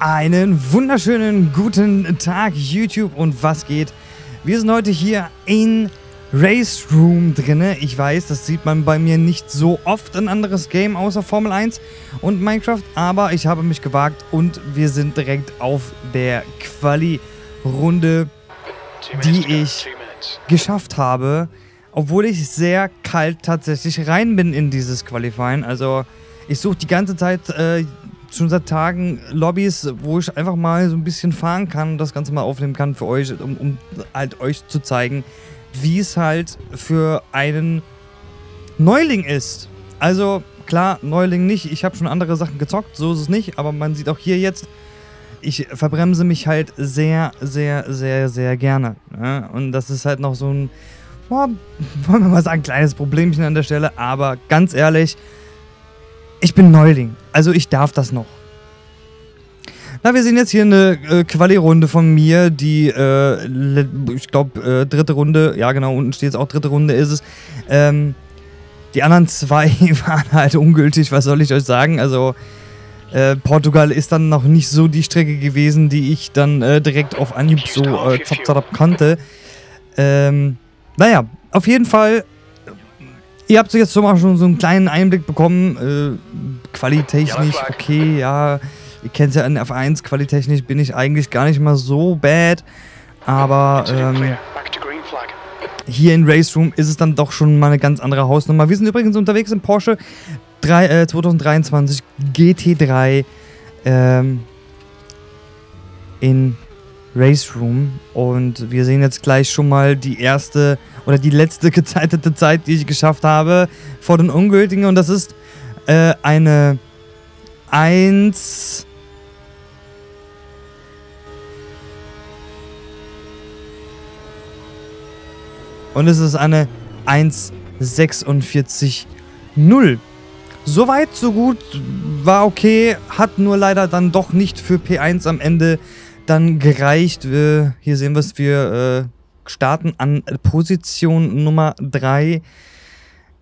Einen wunderschönen guten Tag YouTube und was geht? Wir sind heute hier in RaceRoom drinne. Ich weiß, das sieht man bei mir nicht so oft, ein anderes Game außer Formel 1 und Minecraft, aber ich habe mich gewagt und wir sind direkt auf der Quali-Runde, die ich geschafft habe, obwohl ich sehr kalt tatsächlich rein bin in dieses Qualifying. Also ich suche die ganze Zeit schon seit Tagen Lobbys, wo ich einfach mal so ein bisschen fahren kann und das Ganze mal aufnehmen kann für euch, um halt euch zu zeigen, wie es halt für einen Neuling ist. Also klar, Neuling nicht, ich habe schon andere Sachen gezockt, so ist es nicht, aber man sieht auch hier jetzt, ich verbremse mich halt sehr, sehr, sehr, sehr gerne. Ne? Und das ist halt noch so ein, wollen wir mal sagen, kleines Problemchen an der Stelle, aber ganz ehrlich, ich bin Neuling, also ich darf das noch. Na, wir sehen jetzt hier eine Quali-Runde von mir, die, ich glaube, dritte Runde, ja genau, unten steht es auch, dritte Runde ist es. Die anderen zwei waren halt ungültig, was soll ich euch sagen? Also, Portugal ist dann noch nicht so die Strecke gewesen, die ich dann direkt auf Anhieb so zapp kannte. Naja, auf jeden Fall. Ihr habt jetzt schon mal so einen kleinen Einblick bekommen, qualitechnisch, okay, ja, ihr kennt es ja in F1, qualitechnisch bin ich eigentlich gar nicht mal so bad, aber hier in RaceRoom ist es dann doch schon mal eine ganz andere Hausnummer. Wir sind übrigens unterwegs im Porsche 2023 GT3 in RaceRoom und wir sehen jetzt gleich schon mal die erste oder die letzte gezeitete Zeit, die ich geschafft habe vor den Ungültigen und das ist eine 1:46.0. Soweit, so gut, war okay, hat nur leider dann doch nicht für P1 am Ende dann gereicht. Hier sehen wir es, wir starten an Position Nummer 3.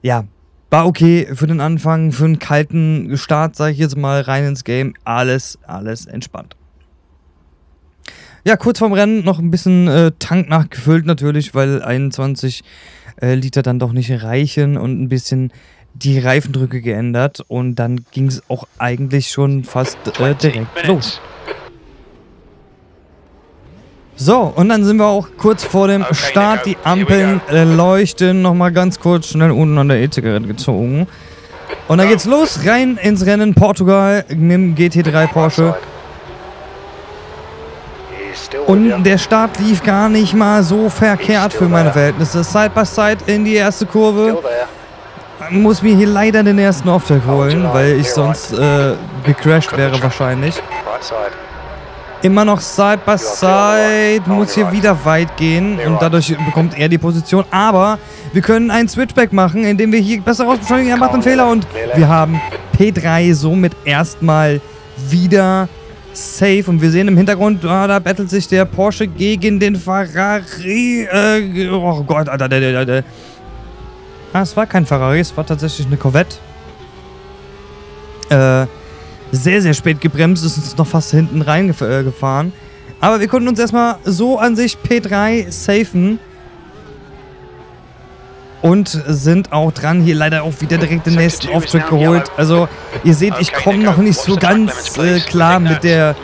Ja, war okay für den Anfang, für einen kalten Start, sage ich jetzt mal, rein ins Game. Alles entspannt. Ja, kurz vorm Rennen noch ein bisschen Tank nachgefüllt natürlich, weil 21 Liter dann doch nicht reichen und ein bisschen die Reifendrücke geändert. Und dann ging es auch eigentlich schon fast direkt los. So, und dann sind wir auch kurz vor dem Start. Die Ampeln leuchten nochmal ganz kurz schnell unten an der E-Zigarette gezogen. Und dann geht's los, rein ins Rennen, Portugal mit dem GT3 Porsche. Und der Start lief gar nicht mal so verkehrt für meine Verhältnisse. Side by Side in die erste Kurve. Muss mir hier leider den ersten Auftrag holen, weil ich sonst gecrashed wäre wahrscheinlich. Immer noch Side by Side, muss hier wieder weit gehen und dadurch bekommt er die Position. Aber wir können einen Switchback machen, indem wir hier besser rausbeschleunigen. Er macht einen Fehler und wir haben P3 somit erstmal wieder safe. Und wir sehen im Hintergrund, da battelt sich der Porsche gegen den Ferrari. Oh Gott, Alter. Ah, es war kein Ferrari, es war tatsächlich eine Corvette. Sehr, sehr spät gebremst, ist uns noch fast hinten reingefahren. Aber wir konnten uns erstmal so an sich P3 safen. Und sind auch dran. Hier leider auch wieder direkt den nächsten Auftritt geholt. Also, ihr seht, ich komme noch nicht so ganz klar mit der...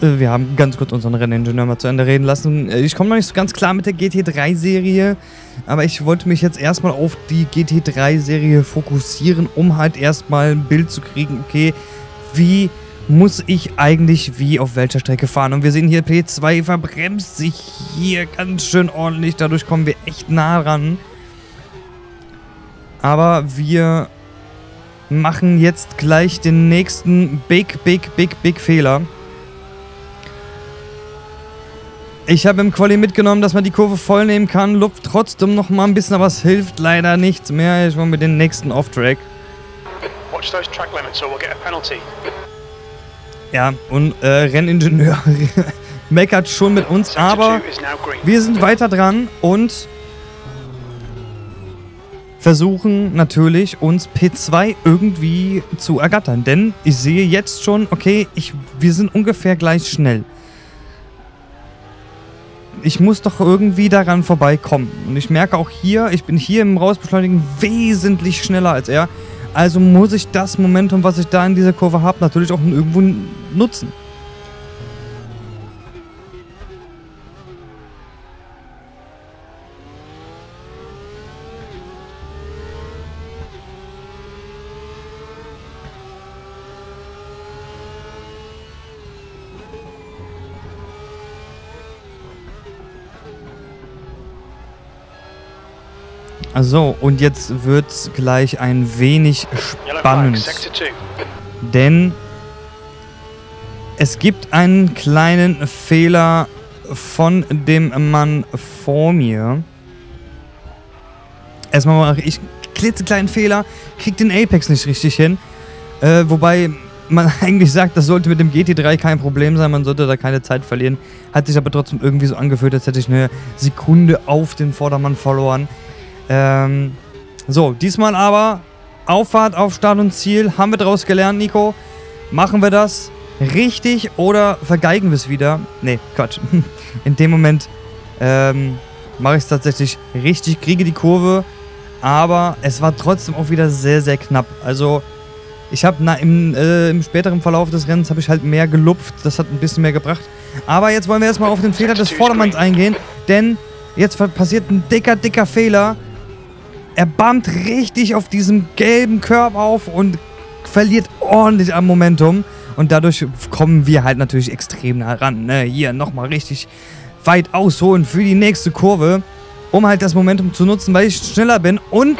Wir haben ganz kurz unseren Renningenieur mal zu Ende reden lassen. Ich komme noch nicht so ganz klar mit der GT3-Serie, aber ich wollte mich jetzt erstmal auf die GT3-Serie fokussieren, um halt erstmal ein Bild zu kriegen, okay, wie muss ich eigentlich wie auf welcher Strecke fahren. Und wir sehen hier, P2 verbremst sich hier ganz schön ordentlich, dadurch kommen wir echt nah ran. Aber wir machen jetzt gleich den nächsten big Fehler. Ich habe im Quali mitgenommen, dass man die Kurve voll nehmen kann, lupft trotzdem noch mal ein bisschen, aber es hilft leider nichts mehr. Ich war mit den nächsten Off-Track. Ja, und Renningenieur meckert schon mit uns, aber wir sind weiter dran und versuchen natürlich, uns P2 irgendwie zu ergattern. Denn ich sehe jetzt schon, okay, wir sind ungefähr gleich schnell. Ich muss doch irgendwie daran vorbeikommen. Und ich merke auch hier, ich bin hier im Rausbeschleunigen wesentlich schneller als er. Also muss ich das Momentum, was ich da in dieser Kurve habe, natürlich auch irgendwo nutzen. So, und jetzt wird's gleich ein wenig spannend, denn es gibt einen kleinen Fehler von dem Mann vor mir. Erstmal mache ich einen klitzekleinen Fehler, krieg den Apex nicht richtig hin, wobei man eigentlich sagt, das sollte mit dem GT3 kein Problem sein, man sollte da keine Zeit verlieren, hat sich aber trotzdem irgendwie so angefühlt, als hätte ich eine Sekunde auf den Vordermann verloren. So, diesmal aber Auffahrt auf Start und Ziel. Haben wir daraus gelernt, Nico? Machen wir das richtig oder vergeigen wir es wieder? Nee, Quatsch. In dem Moment mache ich es tatsächlich richtig, kriege die Kurve. Aber es war trotzdem auch wieder sehr, sehr knapp. Also ich habe im späteren Verlauf des Rennens habe ich halt mehr gelupft. Das hat ein bisschen mehr gebracht. Aber jetzt wollen wir erstmal auf den Fehler des Vordermanns eingehen. Denn jetzt passiert ein dicker, dicker Fehler. Er bammt richtig auf diesem gelben Curb auf und verliert ordentlich am Momentum. Und dadurch kommen wir halt natürlich extrem nah ran. Ne? Hier nochmal richtig weit ausholen für die nächste Kurve, um halt das Momentum zu nutzen, weil ich schneller bin und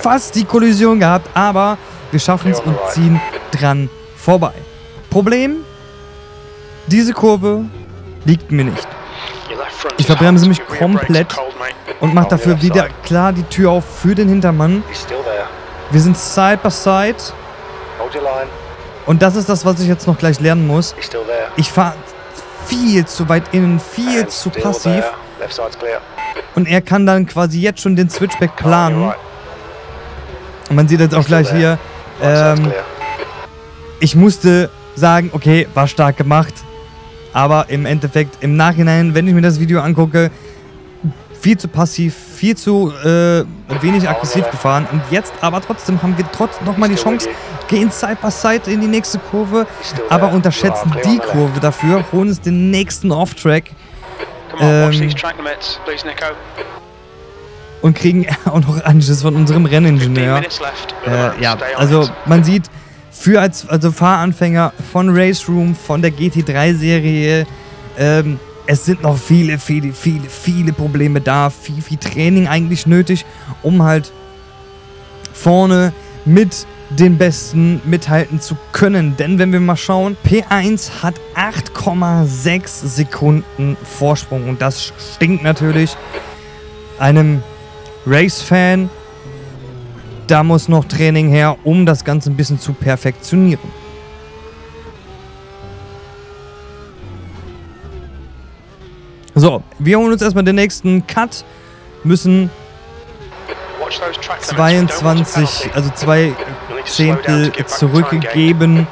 fast die Kollision gehabt. Aber wir schaffen es und ziehen dran vorbei. Problem, diese Kurve liegt mir nicht. Ich verbremse mich komplett und mache dafür wieder klar die Tür auf für den Hintermann. Wir sind side by side. Und das ist das, was ich jetzt noch gleich lernen muss. Ich fahre viel zu weit innen, viel zu passiv. Und er kann dann quasi jetzt schon den Switchback planen. Und man sieht jetzt auch gleich hier, ich musste sagen, okay, war stark gemacht. Aber im Endeffekt, im Nachhinein, wenn ich mir das Video angucke, viel zu passiv, viel zu wenig aggressiv gefahren. Und jetzt aber trotzdem haben wir trotzdem nochmal die Chance, gehen Side by Side in die nächste Kurve, aber unterschätzen die Kurve dafür, holen uns den nächsten Off-Track und kriegen auch noch Anschiss von unserem Renningenieur. Ja, also man sieht, also Fahranfänger von RaceRoom, von der GT3-Serie, es sind noch viele, viele, viele, viele Probleme da, viel, viel Training eigentlich nötig, um halt vorne mit den Besten mithalten zu können. Denn wenn wir mal schauen, P1 hat 8,6 Sekunden Vorsprung und das stinkt natürlich einem Race-Fan. Da muss noch Training her, um das Ganze ein bisschen zu perfektionieren. So, wir holen uns erstmal den nächsten Cut. Müssen 22, also 2 Zehntel zurückgeben,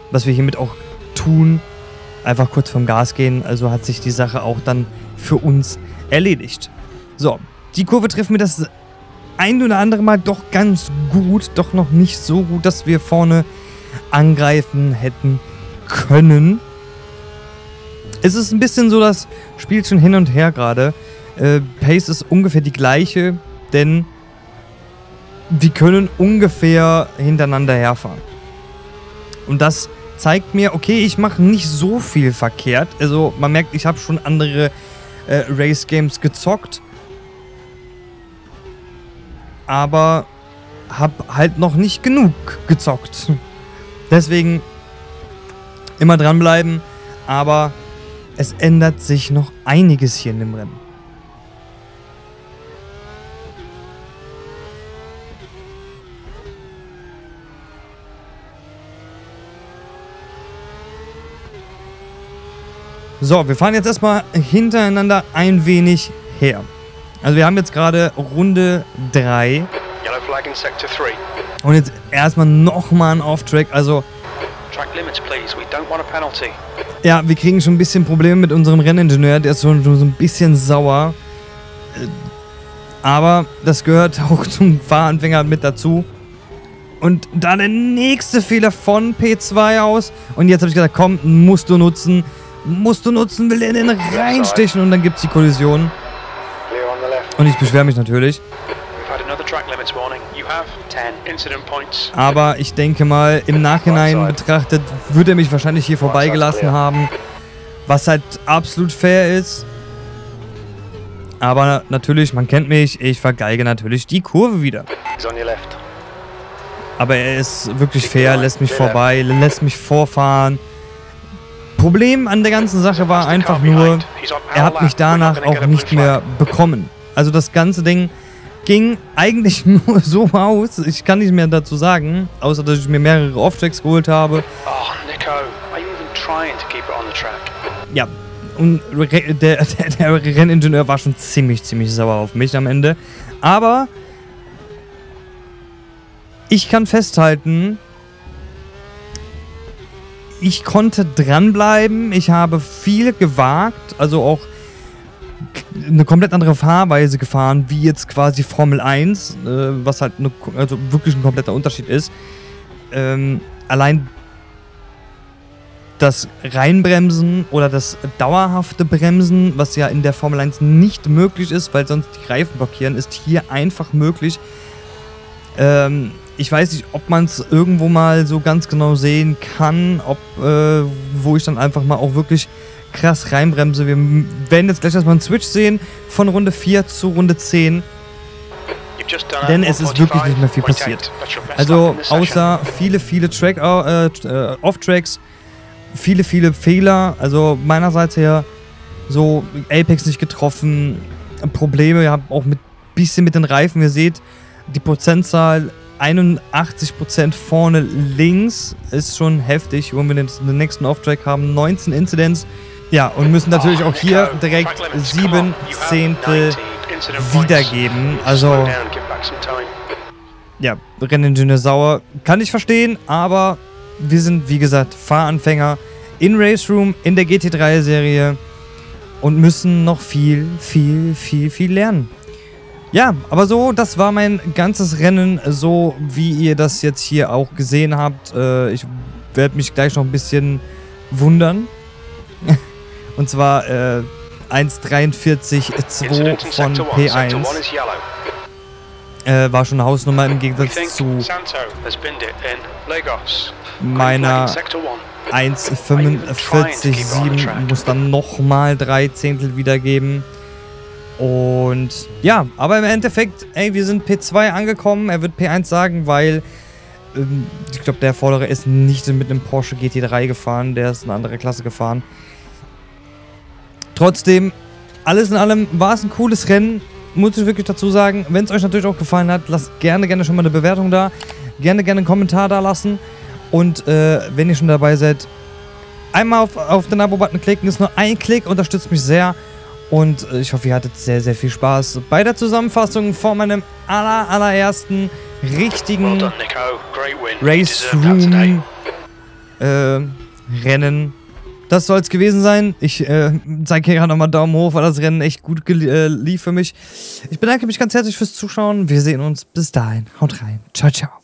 was wir hiermit auch tun. Einfach kurz vom Gas gehen, also hat sich die Sache auch dann für uns erledigt. So, die Kurve trifft mir das ein oder andere Mal doch ganz gut, doch noch nicht so gut, dass wir vorne angreifen hätten können. Es ist ein bisschen so das Spielchen hin und her gerade. Pace ist ungefähr die gleiche, denn die können ungefähr hintereinander herfahren. Und das zeigt mir, okay, ich mache nicht so viel verkehrt. Also man merkt, ich habe schon andere Race Games gezockt, aber habe halt noch nicht genug gezockt. Deswegen immer dranbleiben, aber es ändert sich noch einiges hier in dem Rennen. So, wir fahren jetzt erstmal hintereinander ein wenig her. Also wir haben jetzt gerade Runde 3. Und jetzt erstmal nochmal ein Off-Track. Also ja, wir kriegen schon ein bisschen Probleme mit unserem Renningenieur. Der ist schon so ein bisschen sauer. Aber das gehört auch zum Fahranfänger mit dazu. Und dann der nächste Fehler von P2 aus. Und jetzt habe ich gesagt, komm, musst du nutzen. Musst du nutzen, will er den reinstechen. Und dann gibt es die Kollision. Und ich beschwere mich natürlich. Aber ich denke mal, im Nachhinein betrachtet, würde er mich wahrscheinlich hier vorbeigelassen haben. Was halt absolut fair ist. Aber natürlich, man kennt mich, ich vergeige natürlich die Kurve wieder. Aber er ist wirklich fair, lässt mich vorbei, lässt mich vorfahren. Problem an der ganzen Sache war einfach nur, er hat mich danach auch nicht mehr bekommen. Also das ganze Ding ging eigentlich nur so aus, ich kann nicht mehr dazu sagen, außer dass ich mir mehrere Off-Tracks geholt habe. Ja, und der Renningenieur war schon ziemlich sauer auf mich am Ende. Aber ich kann festhalten, ich konnte dranbleiben, ich habe viel gewagt, also auch eine komplett andere Fahrweise gefahren, wie jetzt quasi Formel 1, was halt also wirklich ein kompletter Unterschied ist. Allein das Reinbremsen oder das dauerhafte Bremsen, was ja in der Formel 1 nicht möglich ist, weil sonst die Reifen blockieren, ist hier einfach möglich. Ich weiß nicht, ob man es irgendwo mal so ganz genau sehen kann, ob wo ich dann einfach mal auch wirklich krass reinbremse. Wir werden jetzt gleich erstmal einen Switch sehen von Runde 4 zu Runde 10. Denn es ist wirklich nicht mehr viel passiert. Also außer viele Off-Tracks, viele Fehler. Also meinerseits her so Apex nicht getroffen, Probleme. Ich habe auch ein bisschen mit den Reifen. Ihr seht, die Prozentzahl 81% vorne links ist schon heftig. Wenn wir den nächsten Off-Track haben, 19 Incidents. Ja, und müssen natürlich auch hier direkt 7 Zehntel wiedergeben. Also, ja, Renningenieur sauer. Kann ich verstehen, aber wir sind, wie gesagt, Fahranfänger in RaceRoom, in der GT3-Serie und müssen noch viel lernen. Ja, aber so, das war mein ganzes Rennen, so wie ihr das jetzt hier auch gesehen habt. Ich werde mich gleich noch ein bisschen wundern. Und zwar 1,43,2 von P1. War schon eine Hausnummer im Gegensatz zu meiner 1,45,7. Muss dann nochmal 3 Zehntel wiedergeben. Und ja, aber im Endeffekt, ey, wir sind P2 angekommen. Er wird P1 sagen, weil ich glaube, der Vordere ist nicht mit einem Porsche GT3 gefahren. Der ist eine andere Klasse gefahren. Trotzdem, alles in allem war es ein cooles Rennen. Muss ich wirklich dazu sagen. Wenn es euch natürlich auch gefallen hat, lasst gerne schon mal eine Bewertung da. Gerne einen Kommentar da lassen. Und wenn ihr schon dabei seid, einmal auf den Abo-Button klicken. Ist nur ein Klick, unterstützt mich sehr. Und ich hoffe, ihr hattet sehr viel Spaß bei der Zusammenfassung von meinem allerersten richtigen RaceRoom Rennen. Das soll es gewesen sein. Ich zeige hier gerade nochmal Daumen hoch, weil das Rennen echt gut lief für mich. Ich bedanke mich ganz herzlich fürs Zuschauen. Wir sehen uns. Bis dahin. Haut rein. Ciao, ciao.